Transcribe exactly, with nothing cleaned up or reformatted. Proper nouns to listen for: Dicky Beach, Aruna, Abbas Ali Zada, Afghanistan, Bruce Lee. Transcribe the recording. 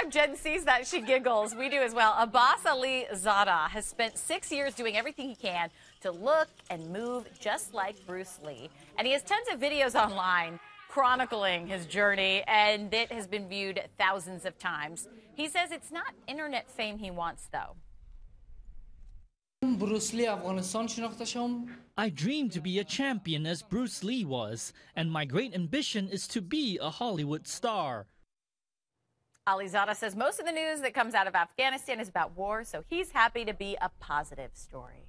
time Jen sees that, she giggles. We do as well. Abbas Ali Zada has spent six years doing everything he can to look and move just like Bruce Lee. And he has tons of videos online chronicling his journey, and it has been viewed thousands of times. He says it's not internet fame he wants, though. I dream to be a champion as Bruce Lee was, and my great ambition is to be a Hollywood star. Ali Zada says most of the news that comes out of Afghanistan is about war, so he's happy to be a positive story.